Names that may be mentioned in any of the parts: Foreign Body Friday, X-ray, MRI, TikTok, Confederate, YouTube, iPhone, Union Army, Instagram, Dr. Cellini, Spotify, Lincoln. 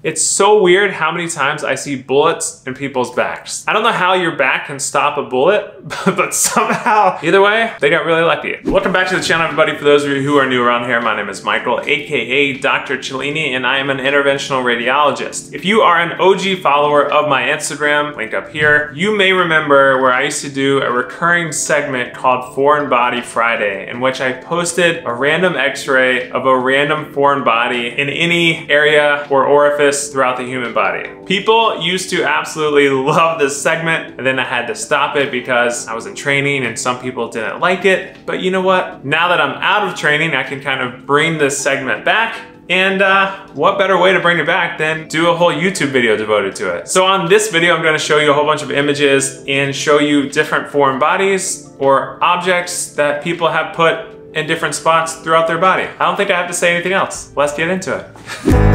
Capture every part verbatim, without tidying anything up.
It's so weird how many times I see bullets in people's backs. I don't know how your back can stop a bullet, but somehow, either way, they got really lucky. Welcome back to the channel, everybody. For those of you who are new around here, my name is Michael, A K A Doctor Cellini, and I am an interventional radiologist. If you are an O G follower of my Instagram, linked up here, you may remember where I used to do a recurring segment called Foreign Body Friday, in which I posted a random x-ray of a random foreign body in any area or orifice throughout the human body. People used to absolutely love this segment, and then I had to stop it because I was in training and some people didn't like it. But you know what? Now that I'm out of training, I can kind of bring this segment back. And uh, what better way to bring it back than do a whole YouTube video devoted to it. So on this video, I'm gonna show you a whole bunch of images and show you different foreign bodies or objects that people have put in different spots throughout their body. I don't think I have to say anything else. Let's get into it.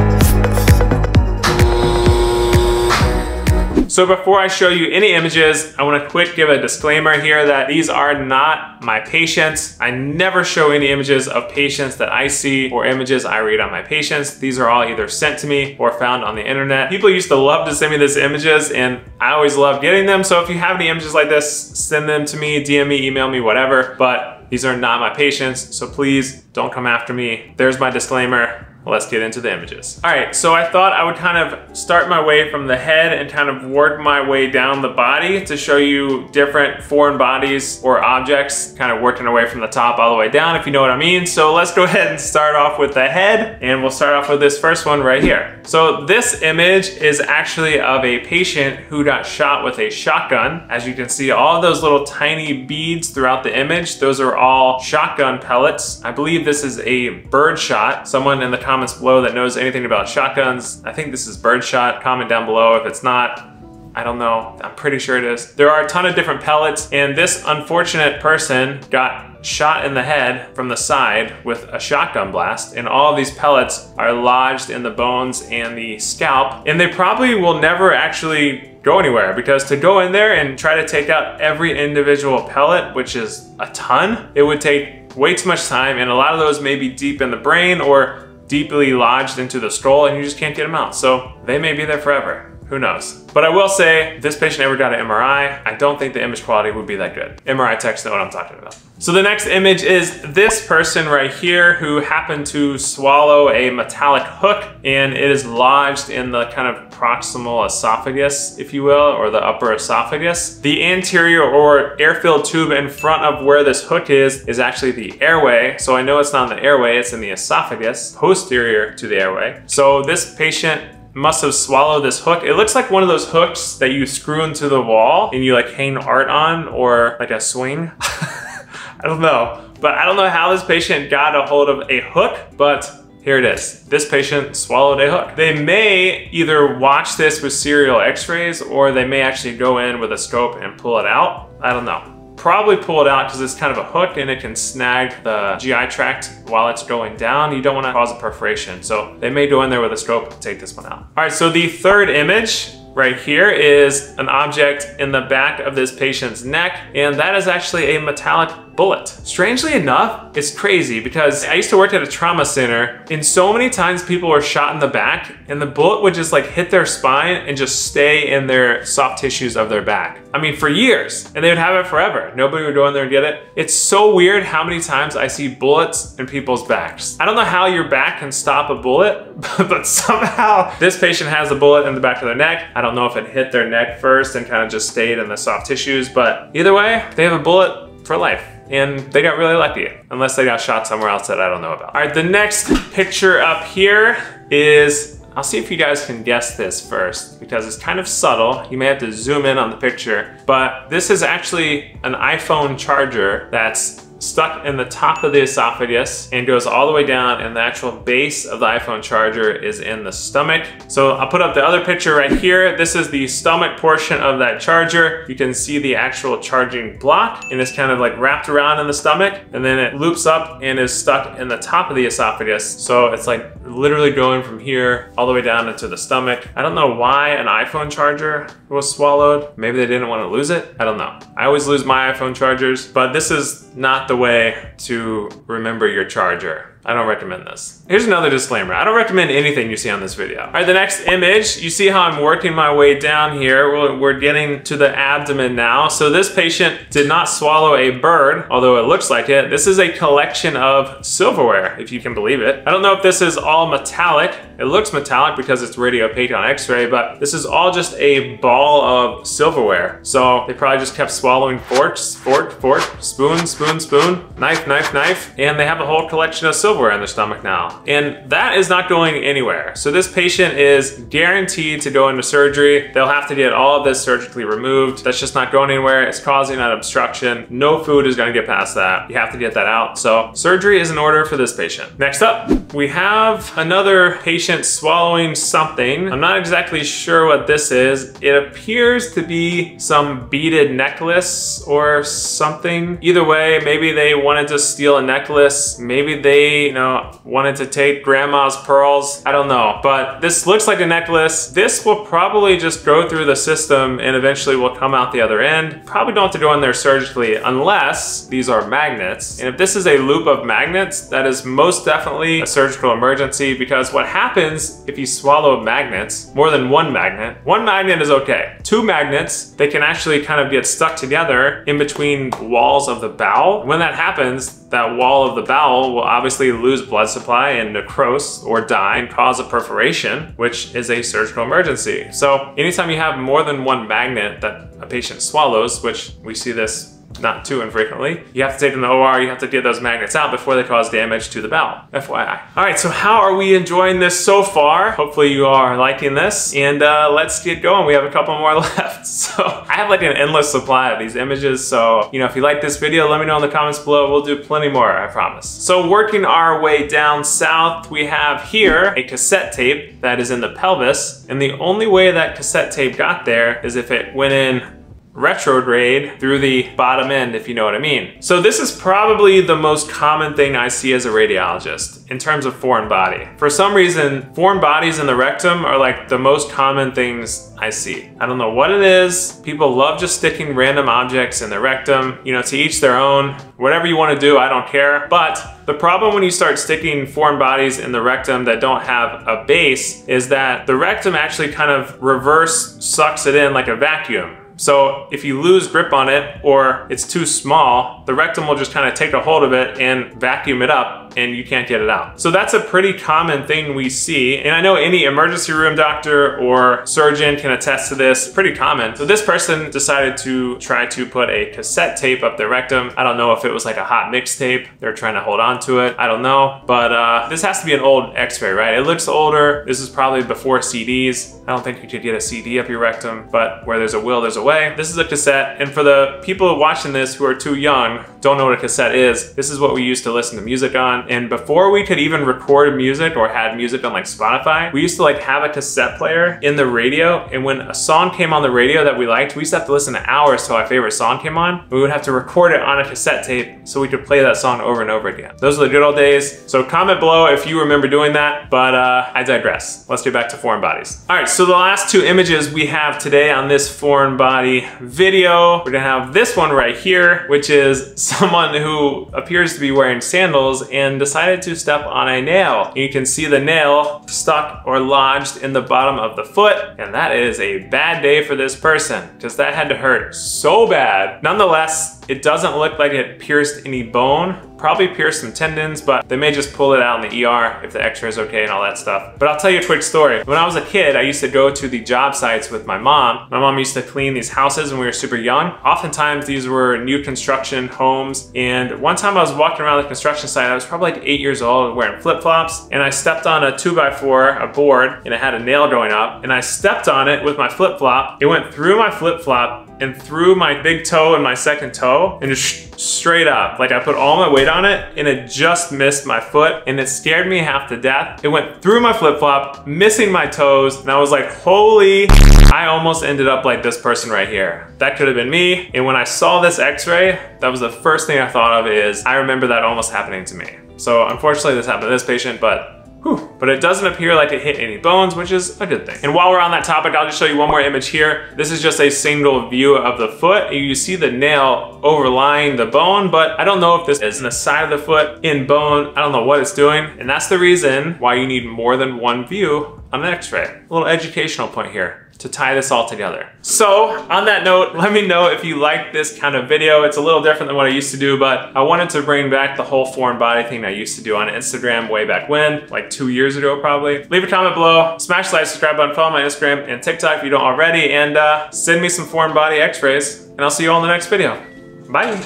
So before I show you any images, I wanna quick give a disclaimer here that these are not my patients. I never show any images of patients that I see or images I read on my patients. These are all either sent to me or found on the internet. People used to love to send me these images and I always love getting them. So if you have any images like this, send them to me, D M me, email me, whatever. But these are not my patients, so please don't come after me. There's my disclaimer. Let's get into the images. All right, so I thought I would kind of start my way from the head and kind of work my way down the body to show you different foreign bodies or objects, kind of working away from the top all the way down, if you know what I mean. So let's go ahead and start off with the head, and we'll start off with this first one right here. So this image is actually of a patient who got shot with a shotgun. As you can see, all those little tiny beads throughout the image, those are all shotgun pellets. I believe this is a bird shot. Someone in the comments below that knows anything about shotguns. I think this is birdshot. Comment down below if it's not. I don't know. I'm pretty sure it is. There are a ton of different pellets, and this unfortunate person got shot in the head from the side with a shotgun blast, and all of these pellets are lodged in the bones and the scalp, and they probably will never actually go anywhere, because to go in there and try to take out every individual pellet, which is a ton, it would take way too much time, and a lot of those may be deep in the brain or deeply lodged into the skull, and you just can't get them out. So they may be there forever. Who knows? But I will say, if this patient ever got an M R I, I don't think the image quality would be that good. M R I techs know what I'm talking about. So the next image is this person right here who happened to swallow a metallic hook, and it is lodged in the kind of proximal esophagus, if you will, or the upper esophagus. The anterior or air-filled tube in front of where this hook is, is actually the airway. So I know it's not in the airway, it's in the esophagus, posterior to the airway. So this patient must have swallowed this hook. It looks like one of those hooks that you screw into the wall and you like hang art on, or like a swing. I don't know, but I don't know how this patient got a hold of a hook, but here it is. This patient swallowed a hook. They may either watch this with serial x-rays, or they may actually go in with a scope and pull it out. I don't know. Probably pull it out because it's kind of a hook and it can snag the G I tract while it's going down. You don't want to cause a perforation. So they may go in there with a scope and take this one out. All right, so the third image right here is an object in the back of this patient's neck, and that is actually a metallic bullet. Strangely enough, it's crazy because I used to work at a trauma center, and so many times people were shot in the back and the bullet would just like hit their spine and just stay in their soft tissues of their back. I mean, for years, and they would have it forever. Nobody would go in there and get it. It's so weird how many times I see bullets in people's backs. I don't know how your back can stop a bullet, but somehow this patient has a bullet in the back of their neck. I don't know if it hit their neck first and kind of just stayed in the soft tissues, but either way, they have a bullet for life. And they got really lucky, unless they got shot somewhere else that I don't know about. All right, the next picture up here is, I'll see if you guys can guess this first, because it's kind of subtle. You may have to zoom in on the picture, but this is actually an iPhone charger that's stuck in the top of the esophagus and goes all the way down, and the actual base of the iPhone charger is in the stomach. So I'll put up the other picture right here. This is the stomach portion of that charger. You can see the actual charging block, and it's kind of like wrapped around in the stomach, and then it loops up and is stuck in the top of the esophagus. So it's like literally going from here all the way down into the stomach. I don't know why an iPhone charger was swallowed. Maybe they didn't want to lose it. I don't know. I always lose my iPhone chargers, but this is not the way to remember your charger. I don't recommend this. Here's another disclaimer. I don't recommend anything you see on this video. All right, the next image, you see how I'm working my way down here. We're, we're getting to the abdomen now. So this patient did not swallow a bird, although it looks like it. This is a collection of silverware, if you can believe it. I don't know if this is all metallic. It looks metallic because it's really opaque on x-ray, but this is all just a ball of silverware. So they probably just kept swallowing forks, fork, fork, spoon, spoon, spoon, knife, knife, knife, and they have a whole collection of silverware in their stomach now. And that is not going anywhere. So this patient is guaranteed to go into surgery. They'll have to get all of this surgically removed. That's just not going anywhere. It's causing an obstruction. No food is going to get past that. You have to get that out. So surgery is in order for this patient. Next up, we have another patient swallowing something. I'm not exactly sure what this is. It appears to be some beaded necklace or something. Either way, maybe they wanted to steal a necklace. Maybe they you know, wanted to take grandma's pearls. I don't know, but this looks like a necklace. This will probably just go through the system and eventually will come out the other end. Probably don't have to go in there surgically unless these are magnets. And if this is a loop of magnets, that is most definitely a surgical emergency, because what happens if you swallow magnets, more than one magnet, one magnet is okay. Two magnets, they can actually kind of get stuck together in between walls of the bowel. When that happens, that wall of the bowel will obviously lose blood supply and necrose or die and cause a perforation, which is a surgical emergency. So anytime you have more than one magnet that a patient swallows, which we see this not too infrequently, you have to take them to the O R, you have to get those magnets out before they cause damage to the bowel, F Y I. All right, so how are we enjoying this so far? Hopefully you are liking this, and uh, let's get going. We have a couple more left. So I have like an endless supply of these images, so you know, if you like this video, let me know in the comments below. We'll do plenty more, I promise. So working our way down south, we have here a cassette tape that is in the pelvis, and the only way that cassette tape got there is if it went in retrograde through the bottom end, if you know what I mean. So this is probably the most common thing I see as a radiologist in terms of foreign body. For some reason, foreign bodies in the rectum are like the most common things I see. I don't know what it is. People love just sticking random objects in the rectum, you know, to each their own. Whatever you want to do, I don't care. But the problem when you start sticking foreign bodies in the rectum that don't have a base is that the rectum actually kind of reverse sucks it in like a vacuum. So if you lose grip on it or it's too small, the rectum will just kind of take a hold of it and vacuum it up, and you can't get it out. So that's a pretty common thing we see. And I know any emergency room doctor or surgeon can attest to this, pretty common. So this person decided to try to put a cassette tape up their rectum. I don't know if it was like a hot mix tape. They're trying to hold on to it. I don't know, but uh, this has to be an old x-ray, right? It looks older. This is probably before C Ds. I don't think you could get a C D up your rectum, but where there's a will, there's a way. This is a cassette, and for the people watching this who are too young, don't know what a cassette is, this is what we used to listen to music on. And before we could even record music or had music on like Spotify, we used to like have a cassette player in the radio, and when a song came on the radio that we liked, we used to have to listen to hours till our favorite song came on. We would have to record it on a cassette tape so we could play that song over and over again. Those are the good old days. So comment below if you remember doing that, but uh, I digress. Let's get back to foreign bodies. All right, so the last two images we have today on this foreign body video, we're gonna have this one right here, which is someone who appears to be wearing sandals and decided to step on a nail. And you can see the nail stuck or lodged in the bottom of the foot, and that is a bad day for this person because that had to hurt so bad. Nonetheless, it doesn't look like it pierced any bone. Probably pierced some tendons, but they may just pull it out in the E R if the x-ray is okay and all that stuff. But I'll tell you a quick story. When I was a kid, I used to go to the job sites with my mom. My mom used to clean these houses when we were super young. Oftentimes these were new construction homes. And one time I was walking around the construction site, I was probably like eight years old wearing flip-flops, and I stepped on a two by four, a board, and it had a nail going up, and I stepped on it with my flip-flop. It went through my flip-flop and through my big toe and my second toe, and just straight up. Like I put all my weight on it and it just missed my foot, and it scared me half to death. It went through my flip-flop, missing my toes, and I was like, holy, I almost ended up like this person right here. That could have been me. And when I saw this x-ray, that was the first thing I thought of, is I remember that almost happening to me. So unfortunately this happened to this patient, but Whew. But it doesn't appear like it hit any bones, which is a good thing. And while we're on that topic, I'll just show you one more image here. This is just a single view of the foot. You see the nail overlying the bone, but I don't know if this is in the side of the foot, in bone. I don't know what it's doing. And that's the reason why you need more than one view on an x-ray. A little educational point here to tie this all together. So on that note, let me know if you like this kind of video. It's a little different than what I used to do, but I wanted to bring back the whole foreign body thing I used to do on Instagram way back when, like two years ago probably. Leave a comment below, smash the like, subscribe button, follow my Instagram and TikTok if you don't already, and uh, send me some foreign body x-rays, and I'll see you all in the next video. Bye.